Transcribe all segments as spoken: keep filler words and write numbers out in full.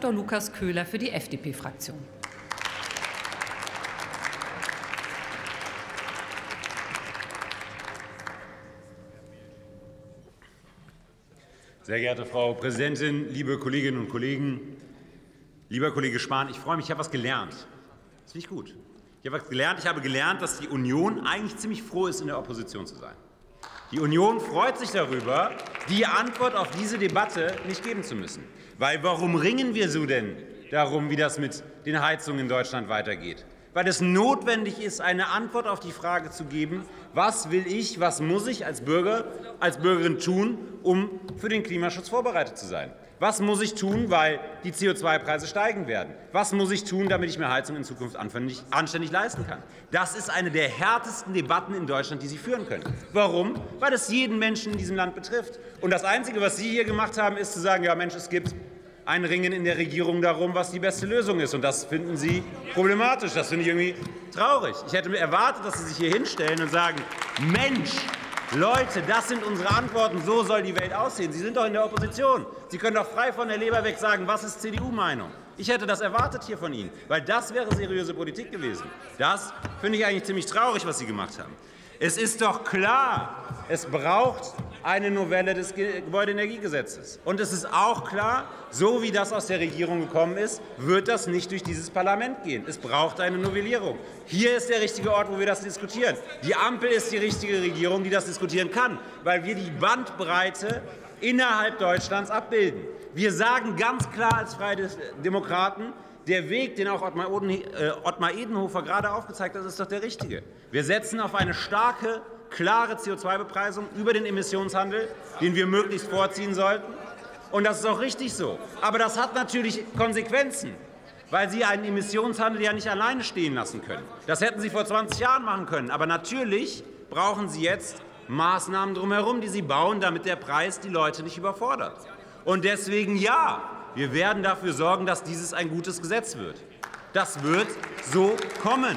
Doktor Lukas Köhler für die F D P-Fraktion. Sehr geehrte Frau Präsidentin, liebe Kolleginnen und Kollegen! Lieber Kollege Spahn, ich freue mich, ich habe was gelernt. Das finde ich gut. Ich habe was gelernt, ich habe gelernt, dass die Union eigentlich ziemlich froh ist, in der Opposition zu sein. Die Union freut sich darüber, die Antwort auf diese Debatte nicht geben zu müssen. Weil warum ringen wir so denn darum, wie das mit den Heizungen in Deutschland weitergeht? Weil es notwendig ist, eine Antwort auf die Frage zu geben, was will ich, was muss ich als Bürger, als Bürgerin tun, um für den Klimaschutz vorbereitet zu sein? Was muss ich tun, weil die C O zwei Preise steigen werden? Was muss ich tun, damit ich mir Heizung in Zukunft anständig leisten kann? Das ist eine der härtesten Debatten in Deutschland, die Sie führen können. Warum? Weil das jeden Menschen in diesem Land betrifft. Und das Einzige, was Sie hier gemacht haben, ist zu sagen, ja Mensch, es gibt ein Ringen in der Regierung darum, was die beste Lösung ist. Und das finden Sie problematisch. Das finde ich irgendwie traurig. Ich hätte erwartet, dass Sie sich hier hinstellen und sagen, Mensch, Leute, das sind unsere Antworten, so soll die Welt aussehen. Sie sind doch in der Opposition. Sie können doch frei von der Leber weg sagen, was ist C D U-Meinung. Ich hätte das erwartet hier von Ihnen, weil das wäre seriöse Politik gewesen. Das finde ich eigentlich ziemlich traurig, was Sie gemacht haben. Es ist doch klar, es braucht eine Novelle des Gebäudeenergiegesetzes. Und es ist auch klar, so wie das aus der Regierung gekommen ist, wird das nicht durch dieses Parlament gehen. Es braucht eine Novellierung. Hier ist der richtige Ort, wo wir das diskutieren. Die Ampel ist die richtige Regierung, die das diskutieren kann, weil wir die Bandbreite innerhalb Deutschlands abbilden. Wir sagen ganz klar als Freie Demokraten, der Weg, den auch Ottmar Edenhofer gerade aufgezeigt hat, ist doch der richtige. Wir setzen auf eine starke, klare C O zwei Bepreisung über den Emissionshandel, den wir möglichst vorziehen sollten. Und das ist auch richtig so. Aber das hat natürlich Konsequenzen, weil Sie einen Emissionshandel ja nicht alleine stehen lassen können. Das hätten Sie vor zwanzig Jahren machen können. Aber natürlich brauchen Sie jetzt Maßnahmen drumherum, die Sie bauen, damit der Preis die Leute nicht überfordert. Und deswegen ja. Wir werden dafür sorgen, dass dieses ein gutes Gesetz wird. Das wird so kommen.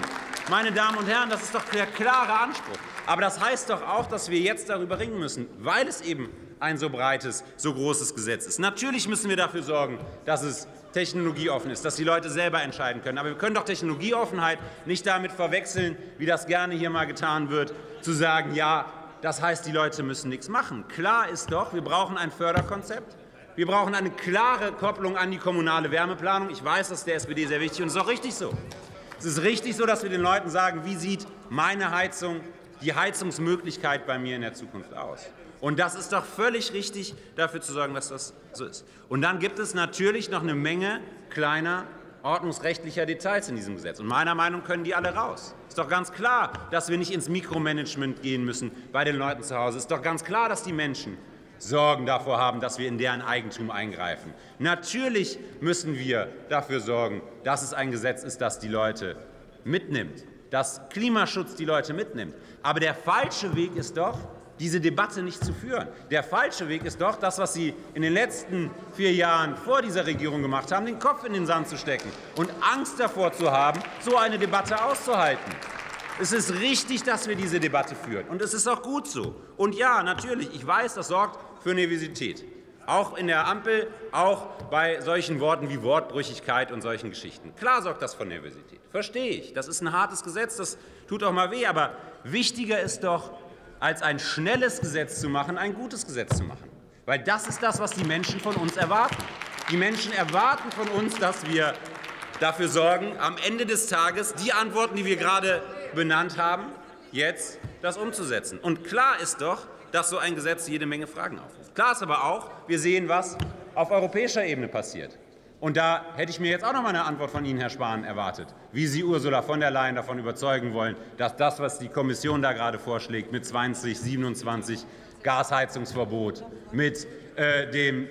Meine Damen und Herren, das ist doch der klare Anspruch. Aber das heißt doch auch, dass wir jetzt darüber ringen müssen, weil es eben ein so breites, so großes Gesetz ist. Natürlich müssen wir dafür sorgen, dass es technologieoffen ist, dass die Leute selber entscheiden können. Aber wir können doch Technologieoffenheit nicht damit verwechseln, wie das gerne hier mal getan wird, zu sagen, ja, das heißt, die Leute müssen nichts machen. Klar ist doch, wir brauchen ein Förderkonzept. Wir brauchen eine klare Kopplung an die kommunale Wärmeplanung. Ich weiß, das ist der S P D sehr wichtig, und es ist auch richtig so. Es ist richtig so, dass wir den Leuten sagen, wie sieht meine Heizung, die Heizungsmöglichkeit bei mir in der Zukunft aus. Und das ist doch völlig richtig, dafür zu sorgen, dass das so ist. Und dann gibt es natürlich noch eine Menge kleiner ordnungsrechtlicher Details in diesem Gesetz. Und meiner Meinung nach können die alle raus. Es ist doch ganz klar, dass wir nicht ins Mikromanagement gehen müssen bei den Leuten zu Hause. Es ist doch ganz klar, dass die Menschen Sorgen davor haben, dass wir in deren Eigentum eingreifen. Natürlich müssen wir dafür sorgen, dass es ein Gesetz ist, das die Leute mitnimmt, dass Klimaschutz die Leute mitnimmt. Aber der falsche Weg ist doch, diese Debatte nicht zu führen. Der falsche Weg ist doch, das, was Sie in den letzten vier Jahren vor dieser Regierung gemacht haben, den Kopf in den Sand zu stecken und Angst davor zu haben, so eine Debatte auszuhalten. Es ist richtig, dass wir diese Debatte führen, und es ist auch gut so. Und ja, natürlich, ich weiß, das sorgt für Nervosität, auch in der Ampel, auch bei solchen Worten wie Wortbrüchigkeit und solchen Geschichten. Klar sorgt das für Nervosität, verstehe ich. Das ist ein hartes Gesetz, das tut auch mal weh. Aber wichtiger ist doch, als ein schnelles Gesetz zu machen, ein gutes Gesetz zu machen. Weil das ist das, was die Menschen von uns erwarten. Die Menschen erwarten von uns, dass wir dafür sorgen, am Ende des Tages die Antworten, die wir gerade benannt haben, jetzt das umzusetzen. Und klar ist doch, dass so ein Gesetz jede Menge Fragen aufruft. Klar ist aber auch, wir sehen, was auf europäischer Ebene passiert. Und da hätte ich mir jetzt auch noch mal eine Antwort von Ihnen, Herr Spahn, erwartet, wie Sie Ursula von der Leyen davon überzeugen wollen, dass das, was die Kommission da gerade vorschlägt, mit zwanzig siebenundzwanzig Gasheizungsverbot, mit äh, dem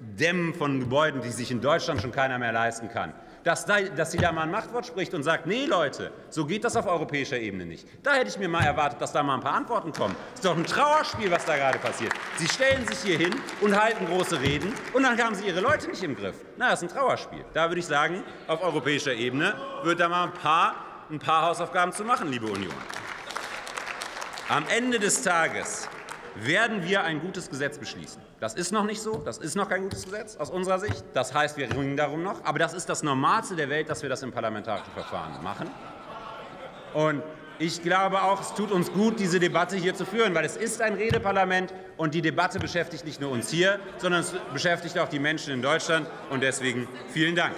Dämmen von Gebäuden, die sich in Deutschland schon keiner mehr leisten kann, Dass, da, dass sie da mal ein Machtwort spricht und sagt, nee, Leute, so geht das auf europäischer Ebene nicht. Da hätte ich mir mal erwartet, dass da mal ein paar Antworten kommen. Das ist doch ein Trauerspiel, was da gerade passiert. Sie stellen sich hier hin und halten große Reden, und dann haben Sie Ihre Leute nicht im Griff. Na, das ist ein Trauerspiel. Da würde ich sagen, auf europäischer Ebene wird da mal ein paar, ein paar Hausaufgaben zu machen, liebe Union. Am Ende des Tages werden wir ein gutes Gesetz beschließen. Das ist noch nicht so, das ist noch kein gutes Gesetz aus unserer Sicht. Das heißt, wir ringen darum noch. Aber das ist das Normalste der Welt, dass wir das im parlamentarischen Verfahren machen. Und ich glaube auch, es tut uns gut, diese Debatte hier zu führen, weil es ist ein Redeparlament und die Debatte beschäftigt nicht nur uns hier, sondern es beschäftigt auch die Menschen in Deutschland. Und deswegen vielen Dank.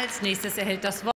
Als nächstes erhält das Wort